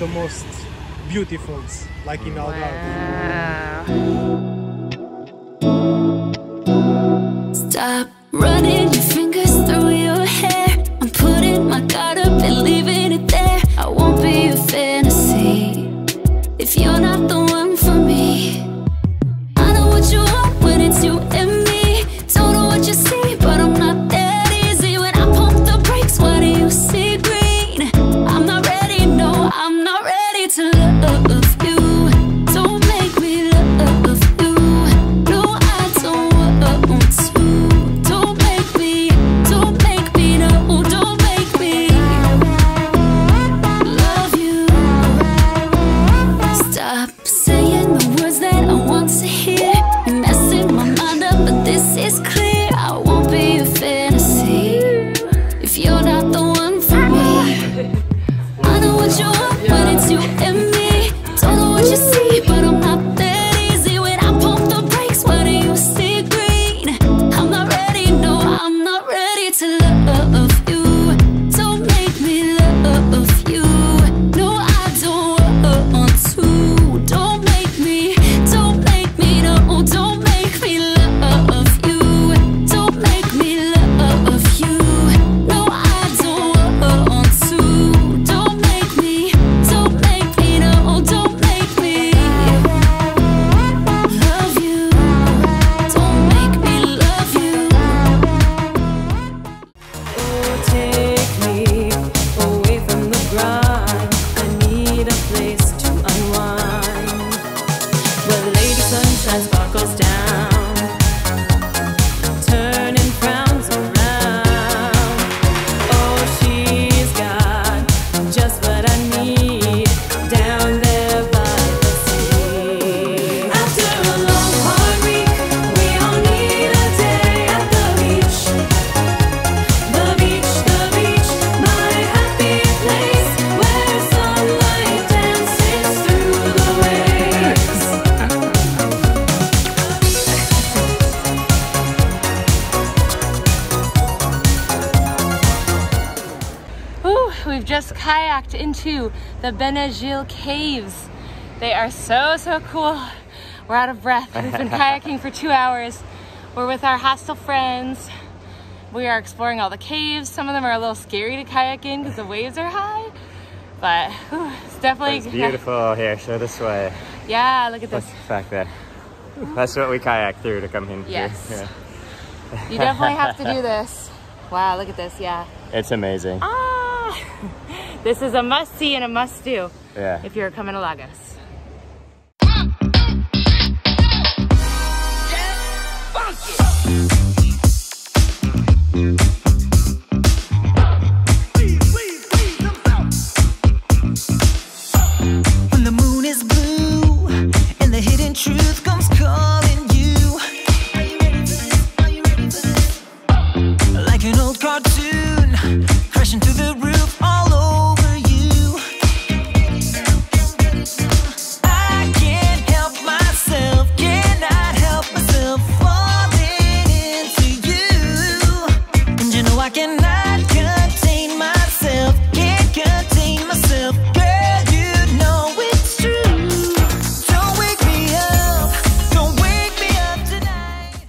the most beautiful, like in our life. Stop running your fingers through your hair. I'm putting my guard up and leaving it there. I won't be a fantasy if you're not the one for me. I know what you want when it's you and me. Don't know what you see, but I'm not that easy. When I pump the brakes, why do you see green? I'm not ready, no, I'm not ready to love you. Don't make me love you. No, I don't want to. Don't make me, no, don't make me love you. Stop saying the words that I want to hear. You're messing my mind up, but this is clear. I won't be a fantasy if you're not the one for me. I know what you want, but it's you and me. Don't know what you see, but I'm not that easy. When I pump the brakes, why do you see green? I'm not ready, no, I'm not ready to love you. Don't make me love you. No, I don't want to. Don't make me, no, don't make me love you. Don't make me love you. No, I don't want to. Don't make me, no, don't make me love you. Don't make me love you. Oh, take me away from the grind. I need a place to unwind, where the lady sunshine sparkles down, turning frowns around. Oh, she's got just what I need down there by the sea. After a long hard week, we all need a day at the beach. The beach, the beach, my happy place, where sunlight dances through the waves. Ooh, we've just kayaked into the Benagil Caves. They are so cool. We're out of breath. We've been kayaking for 2 hours. We're with our hostel friends. We are exploring all the caves. Some of them are a little scary to kayak in because the waves are high, but whew, it's definitely It's beautiful here, so this way. Yeah, look at That's this. the fact that that's what we kayak through to come in Yes. here. You definitely have to do this. Wow, look at this. Yeah. Yeah. It's amazing. Ah, this is a must see and a must do Yeah. if you're coming to Lagos. When the moon is blue and the hidden truth comes calling you. Are you ready for this? Are you ready for this? Like an old cartoon, crashing through the roof all over you. I can't help myself, cannot help myself, falling into you. And you know I cannot contain myself, can't contain myself. Girl, you know it's true. Don't wake me up tonight.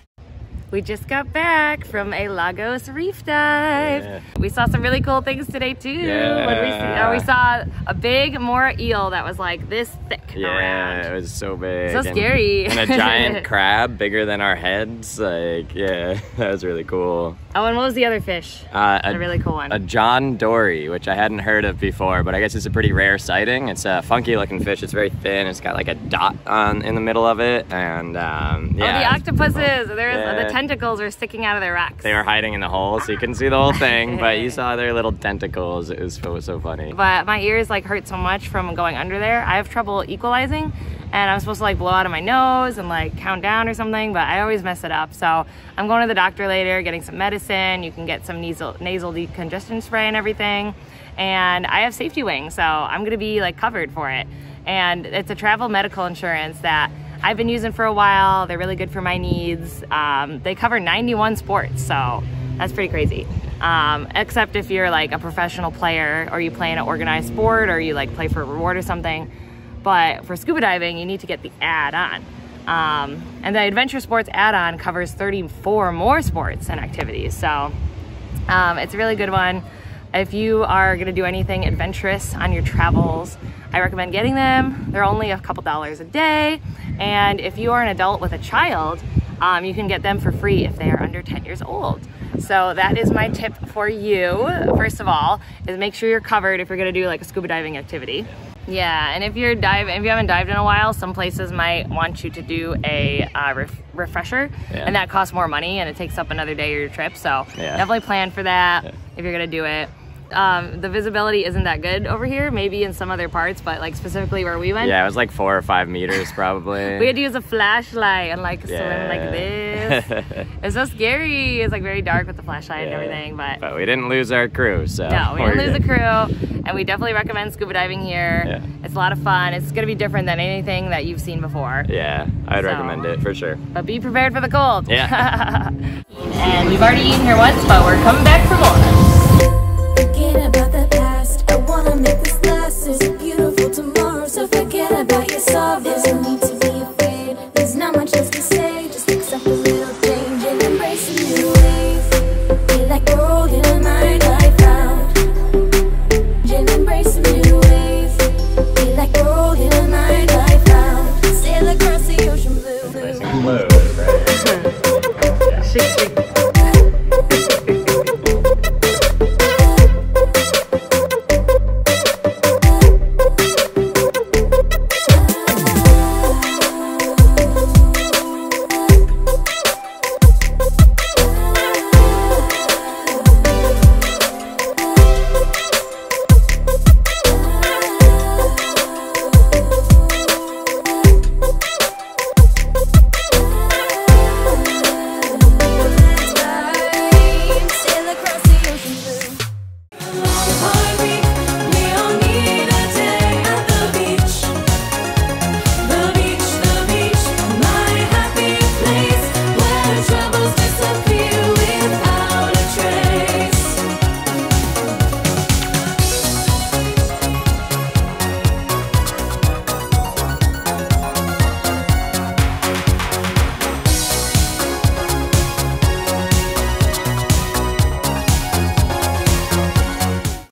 We just got back from a Lagos reef dive. Yeah. We saw some really cool things today too. Yeah. What did we see? Oh, we saw a big mora eel that was like this thick around. It was so big. So scary. And a giant crab bigger than our heads. Like, yeah, that was really cool. Oh, and what was the other fish? A really cool one. A John Dory, which I hadn't heard of before, but I guess it's a pretty rare sighting. It's a funky looking fish. It's very thin. It's got like a dot on in the middle of it. And yeah. Oh, the octopuses. There's the tentacles were sticking out of their rocks. They were hiding in the hole, so you couldn't see the whole thing, but you saw their little tentacles. It was so funny. But my ears like hurt so much from going under there. I have trouble equalizing, and I'm supposed to like blow out of my nose and like count down or something, but I always mess it up. So I'm going to the doctor later, getting some medicine. You can get some nasal decongestion spray and everything. And I have Safety Wing, so I'm gonna be like covered for it. And it's a travel medical insurance that I've been using for a while. They're really good for my needs. They cover 91 sports, so that's pretty crazy. except if you're like a professional player or you play in an organized sport or you like play for a reward or something. But for scuba diving, you need to get the add-on. And the adventure sports add-on covers 34 more sports and activities. So it's a really good one. If you are gonna do anything adventurous on your travels, I recommend getting them. They're only a couple dollars a day. And if you are an adult with a child, you can get them for free if they are under 10 years old. So that is my tip for you. First of all, is make sure you're covered if you're gonna do like a scuba diving activity. Yeah, and if you haven't dived in a while, some places might want you to do a refresher, yeah. And that costs more money and it takes up another day of your trip. So yeah. Definitely plan for that, yeah. If you're gonna do it. The visibility isn't that good over here, maybe in some other parts, but like specifically where we went. Yeah, it was like 4 or 5 meters probably. We had to use a flashlight and like, yeah. Swim like this. It's so scary. It's like very dark with the flashlight, yeah. And everything. But we didn't lose our crew, so. No, we didn't lose the crew, and we definitely recommend scuba diving here. Yeah. It's a lot of fun. It's going to be different than anything that you've seen before. Yeah, I'd recommend it for sure. But be prepared for the cold. Yeah. And we've already eaten here once, but we're coming back for more. About the past.